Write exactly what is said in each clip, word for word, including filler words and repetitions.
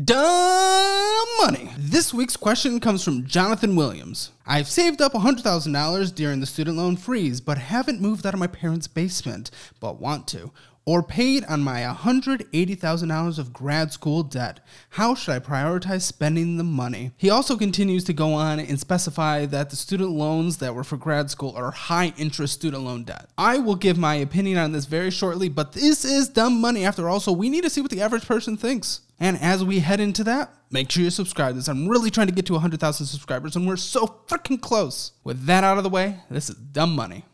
Dumb money. This week's question comes from Jonathan Williams. I've saved up one hundred thousand dollars during the student loan freeze, but haven't moved out of my parents' basement, but want to, or paid on my one hundred eighty thousand dollars of grad school debt. How should I prioritize spending the money? He also continues to go on and specify that the student loans that were for grad school are high interest student loan debt. I will give my opinion on this very shortly, but this is dumb money after all, so we need to see what the average person thinks. And as we head into that, make sure you subscribe to this. I'm really trying to get to one hundred thousand subscribers, and we're so freaking close. With that out of the way, this is dumb money.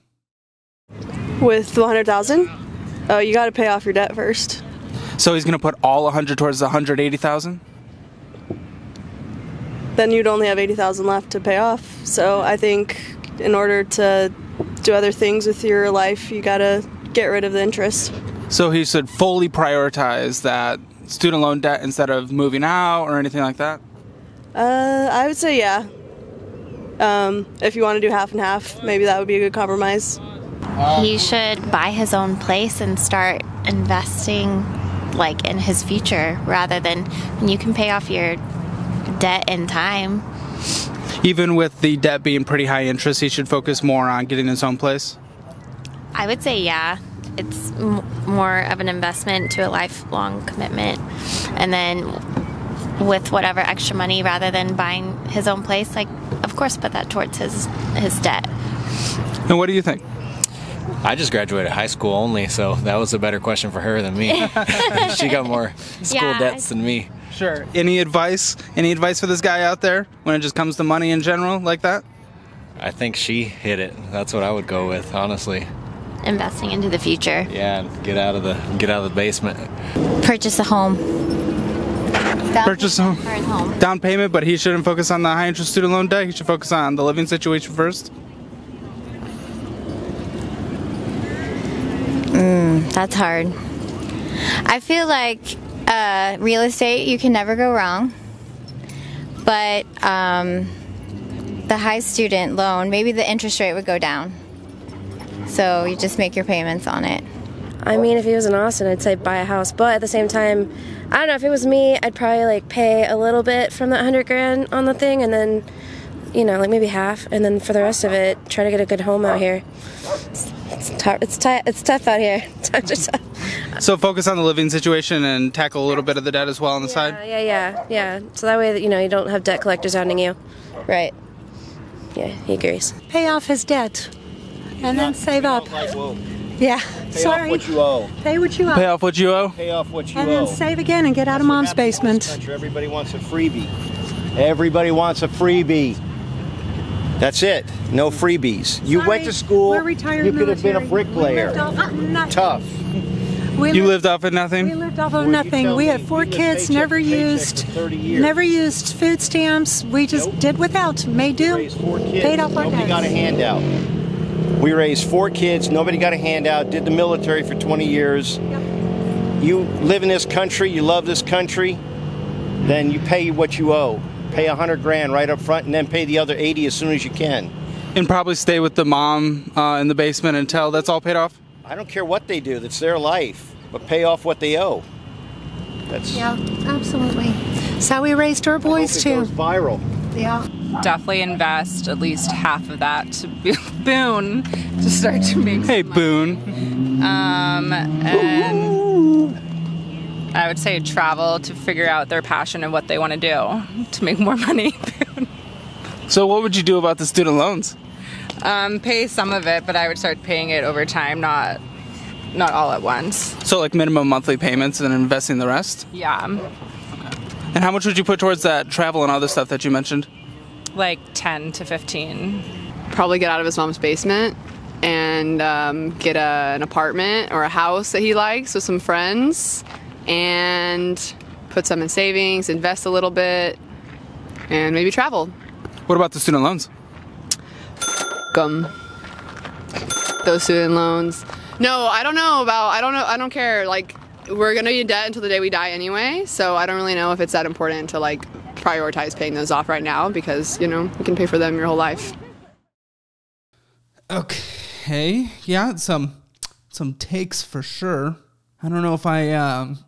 With the one hundred thousand? Oh, you gotta pay off your debt first. So he's gonna put all one hundred towards the one hundred eighty thousand? Then you'd only have eighty thousand left to pay off. So I think in order to do other things with your life, you gotta get rid of the interest. So he should fully prioritize that student loan debt instead of moving out or anything like that? Uh, I would say yeah. Um, if you want to do half and half, maybe that would be a good compromise. He should buy his own place and start investing like in his future rather than you can pay off your debt in time. Even with the debt being pretty high interest, he should focus more on getting his own place? I would say yeah. It's m more of an investment to a lifelong commitment. And then with whatever extra money, rather than buying his own place, like, of course, put that towards his, his debt. And what do you think? I just graduated high school only, so that was a better question for her than me. She got more school yeah, debts than me. Sure. Any advice? Any advice for this guy out there when it just comes to money in general like that? I think she hit it. That's what I would go with, honestly. Investing into the future. Yeah, get out of the get out of the basement. Purchase a home. Down Purchase a home. home. Down payment, but he shouldn't focus on the high interest student loan debt. He should focus on the living situation first. Mm, that's hard. I feel like uh, real estate, you can never go wrong. But um, the high student loan, maybe the interest rate would go down. So you just make your payments on it. I mean, if he was in Austin, I'd say buy a house. But at the same time, I don't know, if it was me, I'd probably like pay a little bit from that hundred grand on the thing, and then, you know, like maybe half, and then for the rest of it, try to get a good home out here. It's, it's tough. It's, it's tough out here. Times are tough. So focus on the living situation and tackle a little bit of the debt as well on the yeah, side. Yeah, yeah, yeah. So that way, that, you know, you don't have debt collectors hounding you. Right. Yeah, he agrees. Pay off his debt. And then save up. Yeah, sorry. Pay off what you owe. Pay what you owe. Pay off what you owe. Pay off what you owe. And then save again and get out of mom's basement. Everybody wants a freebie. Everybody wants a freebie. That's it. No freebies. You went to school. We're retired. You could have been a bricklayer. Tough. You lived off of nothing? We lived off of nothing. We had four kids, never used never used food stamps. We just did without. May do. Paid off our debts. Nobody got a handout. We raised four kids, nobody got a handout, did the military for twenty years. Yep. You live in this country, you love this country, then you pay what you owe. Pay a hundred grand right up front and then pay the other eighty as soon as you can. And probably stay with the mom uh, in the basement until that's all paid off? I don't care what they do, that's their life, but pay off what they owe. That's yeah, absolutely. That's how we raised our boys too. I hope it goes viral. Yeah. Definitely invest at least half of that to Boone to start to make some Hey money. Boone. Um, and I would say travel to figure out their passion and what they want to do to make more money. So what would you do about the student loans? Um, pay some of it, but I would start paying it over time, not not all at once. So like minimum monthly payments and investing the rest? Yeah. Okay. And how much would you put towards that travel and other stuff that you mentioned? Like ten to fifteen. Probably get out of his mom's basement and um, get a, an apartment or a house that he likes with some friends and put some in savings, invest a little bit, and maybe travel. What about the student loans? F them. Those student loans. No, I don't know about, I don't know, I don't care. Like, we're gonna be in debt until the day we die anyway, so I don't really know if it's that important to like prioritize paying those off right now because, you know, you can pay for them your whole life. Okay, yeah, some some takes for sure. I don't know if I um,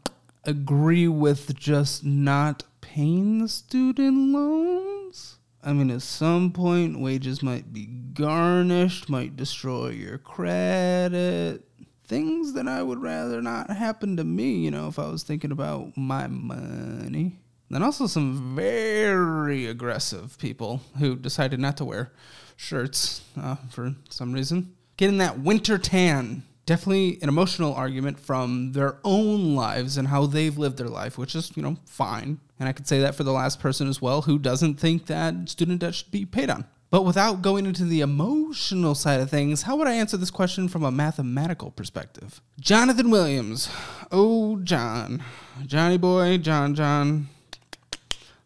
agree with just not paying the student loans. I mean, at some point, wages might be garnished, might destroy your credit. Things that I would rather not happen to me, you know, if I was thinking about my money. And also some very aggressive people who decided not to wear shirts uh, for some reason. Getting that winter tan. Definitely an emotional argument from their own lives and how they've lived their life, which is, you know, fine. And I could say that for the last person as well who doesn't think that student debt should be paid on. But without going into the emotional side of things, how would I answer this question from a mathematical perspective? Jonathan Williams. Oh, John. Johnny boy, John, John.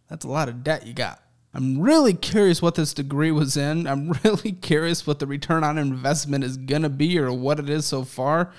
That's a lot of debt you got. I'm really curious what this degree was in. I'm really curious what the return on investment is going to be or what it is so far.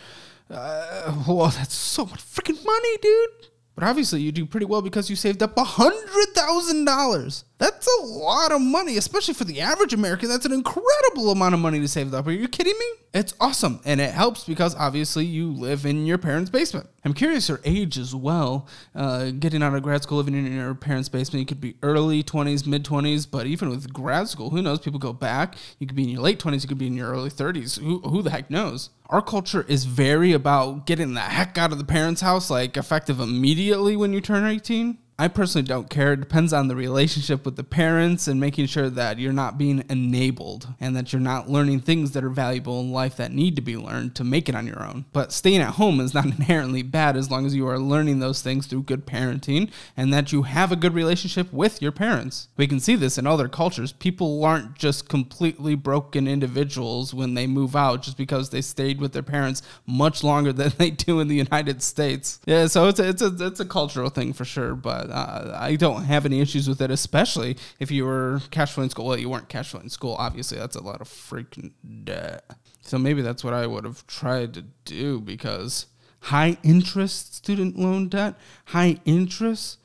Uh, whoa, that's so much freaking money, dude. But obviously you do pretty well because you saved up one hundred thousand dollars. That's a lot of money, especially for the average American. That's an incredible amount of money to save up. Are you kidding me? It's awesome. And it helps because obviously you live in your parents' basement. I'm curious your age as well. Uh, getting out of grad school, living in your parents' basement, you could be early twenties, mid-twenties. But even with grad school, who knows? People go back. You could be in your late twenties. You could be in your early thirties. Who, who the heck knows? Our culture is very about getting the heck out of the parents' house, like effective immediately when you turn eighteen. I personally don't care. It depends on the relationship with the parents and making sure that you're not being enabled and that you're not learning things that are valuable in life that need to be learned to make it on your own. But staying at home is not inherently bad as long as you are learning those things through good parenting and that you have a good relationship with your parents. We can see this in other cultures. People aren't just completely broken individuals when they move out just because they stayed with their parents much longer than they do in the United States. Yeah, so it's a, it's a, it's a cultural thing for sure, but Uh, I don't have any issues with it, especially if you were cash flowing school. Well, you weren't cash flowing school, obviously. That's a lot of freaking debt. So maybe that's what I would have tried to do because high interest student loan debt, high interest,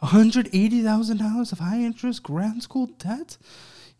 one hundred eighty thousand dollars of high interest grad school debt.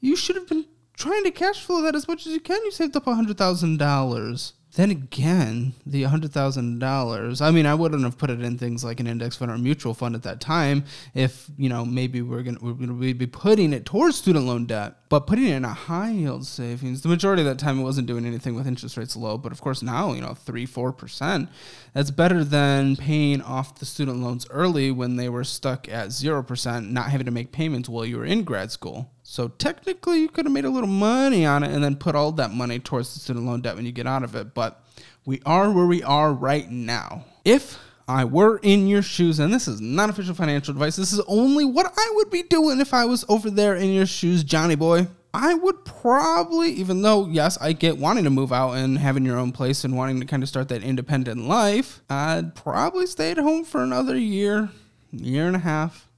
You should have been trying to cash flow that as much as you can. You saved up one hundred thousand dollars. Then again, the one hundred thousand dollars, I mean, I wouldn't have put it in things like an index fund or a mutual fund at that time if, you know, maybe we're going we're gonna be putting it towards student loan debt. But putting it in a high yield savings, the majority of that time it wasn't doing anything with interest rates low. But of course now, you know, three, four percent, that's better than paying off the student loans early when they were stuck at zero percent, not having to make payments while you were in grad school. So technically you could have made a little money on it and then put all that money towards the student loan debt when you get out of it. But we are where we are right now. If I were in your shoes, and this is not official financial advice, this is only what I would be doing if I was over there in your shoes, Johnny boy. I would probably, even though, yes, I get wanting to move out and having your own place and wanting to kind of start that independent life, I'd probably stay at home for another year, year and a half,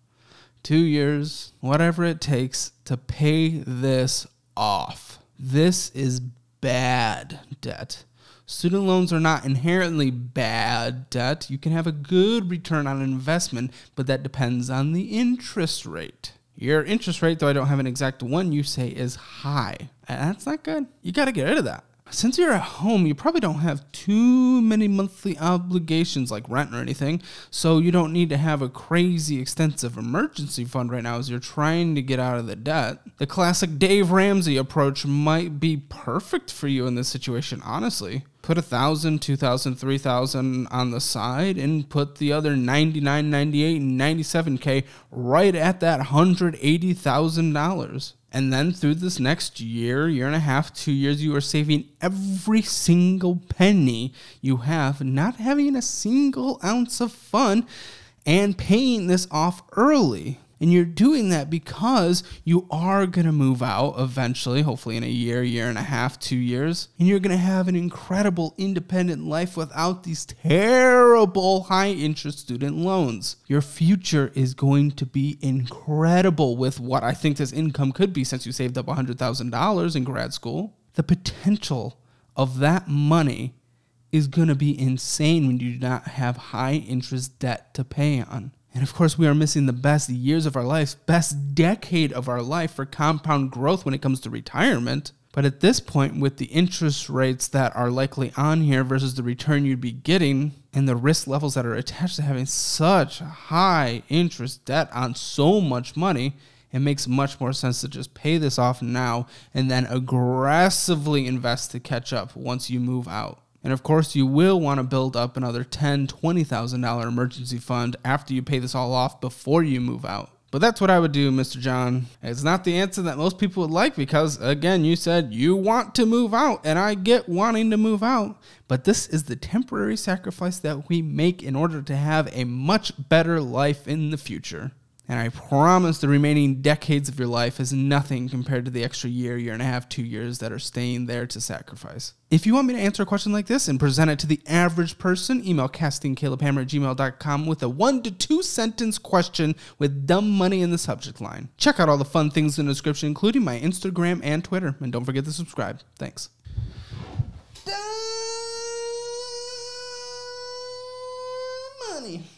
two years, whatever it takes to pay this off. This is bad debt. Student loans are not inherently bad debt. You can have a good return on investment, but that depends on the interest rate. Your interest rate, though I don't have an exact one, you say is high. That's not good. You got to get rid of that. Since you're at home, you probably don't have too many monthly obligations like rent or anything, so you don't need to have a crazy extensive emergency fund right now as you're trying to get out of the debt. The classic Dave Ramsey approach might be perfect for you in this situation, honestly. Put one thousand dollars, two thousand dollars, three thousand dollars on the side and put the other ninety-nine thousand dollars, ninety-eight thousand dollars, and ninety-seven thousand dollars right at that one hundred eighty thousand dollars. And then through this next year, year and a half, two years, you are saving every single penny you have, not having a single ounce of fun, and paying this off early. And you're doing that because you are going to move out eventually, hopefully in a year, year and a half, two years. And you're going to have an incredible independent life without these terrible high-interest student loans. Your future is going to be incredible with what I think this income could be since you saved up one hundred thousand dollars in grad school. The potential of that money is going to be insane when you do not have high-interest debt to pay on. And of course, we are missing the best years of our life, best decade of our life for compound growth when it comes to retirement. But at this point, with the interest rates that are likely on here versus the return you'd be getting and the risk levels that are attached to having such high interest debt on so much money, it makes much more sense to just pay this off now and then aggressively invest to catch up once you move out. And of course, you will want to build up another ten thousand, twenty thousand dollar emergency fund after you pay this all off before you move out. But that's what I would do, Mister John. It's not the answer that most people would like because, again, you said you want to move out, and I get wanting to move out. But this is the temporary sacrifice that we make in order to have a much better life in the future. And I promise the remaining decades of your life is nothing compared to the extra year, year and a half, two years that are staying there to sacrifice. If you want me to answer a question like this and present it to the average person, email castingcalebhammer at gmail dot com with a one to two sentence question with dumb money in the subject line. Check out all the fun things in the description, including my Instagram and Twitter. And don't forget to subscribe. Thanks. Dumb money.